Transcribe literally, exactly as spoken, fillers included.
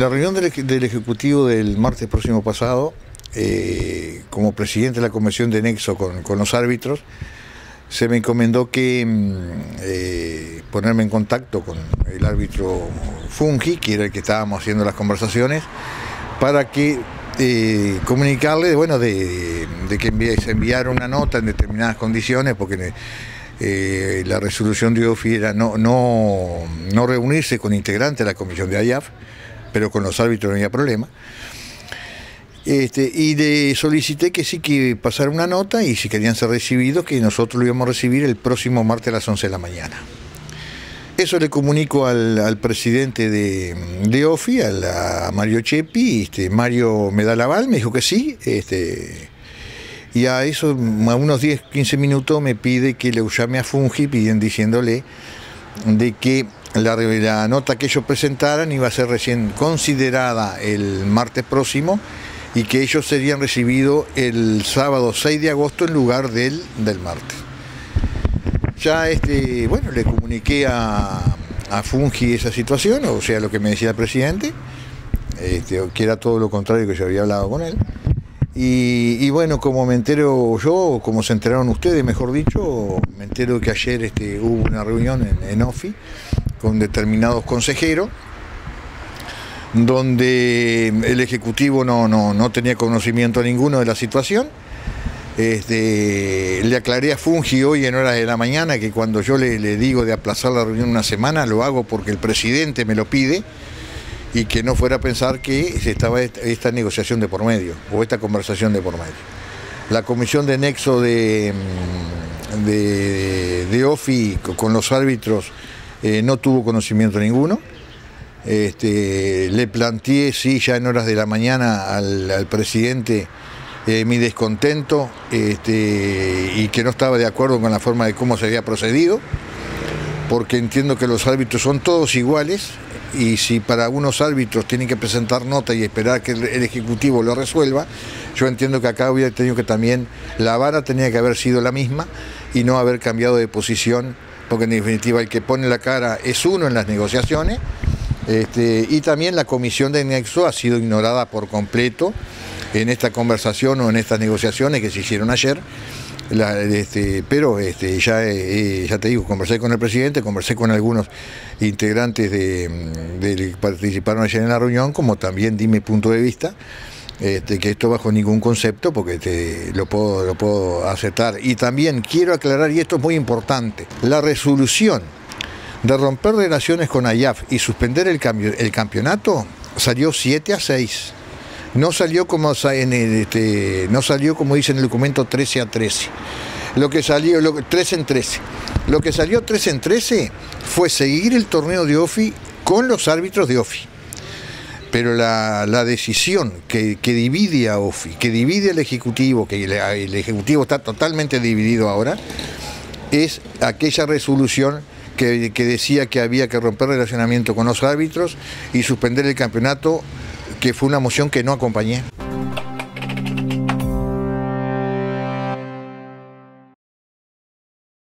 la reunión del, del Ejecutivo del martes próximo pasado, eh, como presidente de la Convención de Nexo con, con los árbitros, se me encomendó que eh, ponerme en contacto con el árbitro Funghi, que era el que estábamos haciendo las conversaciones, para que eh, comunicarle, bueno, de, de que envi se enviara una nota en determinadas condiciones, porque eh, la resolución de O F I era no, no, no reunirse con integrantes de la Comisión de AyAF, pero con los árbitros no había problema. Este, y le solicité que sí, que pasara una nota y si querían ser recibidos, que nosotros lo íbamos a recibir el próximo martes a las once de la mañana. Eso le comunico al, al presidente de, de O F I, a, la, a Mario Chepi. Este, Mario me da el aval, me dijo que sí, este, y a eso, a unos diez, quince minutos me pide que le llame a Funghi pidiendo, diciéndole de que la, la nota que ellos presentaran iba a ser recién considerada el martes próximo, y que ellos serían recibidos el sábado seis de agosto en lugar del, del martes. Ya este, bueno, le comuniqué a, a Funghi esa situación, o sea, lo que me decía el presidente, este, que era todo lo contrario que yo había hablado con él. Y, y bueno, como me entero yo, como se enteraron ustedes, mejor dicho, me entero que ayer este, hubo una reunión en, en O F I con determinados consejeros, donde el Ejecutivo no, no, no tenía conocimiento ninguno de la situación. Este, le aclaré a Funghi hoy en horas de la mañana que cuando yo le, le digo de aplazar la reunión una semana, lo hago porque el presidente me lo pide y que no fuera a pensar que estaba esta negociación de por medio o esta conversación de por medio. La comisión de nexo de, de, de O F I con los árbitros eh, no tuvo conocimiento ninguno. Este, le planteé, sí, ya en horas de la mañana al, al presidente eh, mi descontento este, y que no estaba de acuerdo con la forma de cómo se había procedido, porque entiendo que los árbitros son todos iguales y si para unos árbitros tienen que presentar nota y esperar que el, el Ejecutivo lo resuelva, yo entiendo que acá hubiera tenido que también, la vara tenía que haber sido la misma y no haber cambiado de posición, porque en definitiva el que pone la cara es uno en las negociaciones. Este, y también la comisión de nexo ha sido ignorada por completo en esta conversación o en estas negociaciones que se hicieron ayer. La, este, pero este, ya, eh, ya te digo, conversé con el presidente, conversé con algunos integrantes de, de que participaron ayer en la reunión, como también di mi punto de vista, este, que esto bajo ningún concepto, porque este, lo, puedo, lo puedo aceptar. Y también quiero aclarar, y esto es muy importante, la resolución de romper relaciones con AyAF y suspender el, cambio, el campeonato salió siete a seis. No salió como en el, este, no salió como dice en el documento trece a trece. Lo que salió lo, trece en trece. Lo que salió trece en trece fue seguir el torneo de O F I con los árbitros de O F I. Pero la, la decisión que, que divide a O F I, que divide al Ejecutivo, que el, el Ejecutivo está totalmente dividido ahora, es aquella resolución Que, que decía que había que romper relacionamiento con los árbitros y suspender el campeonato, que fue una moción que no acompañé.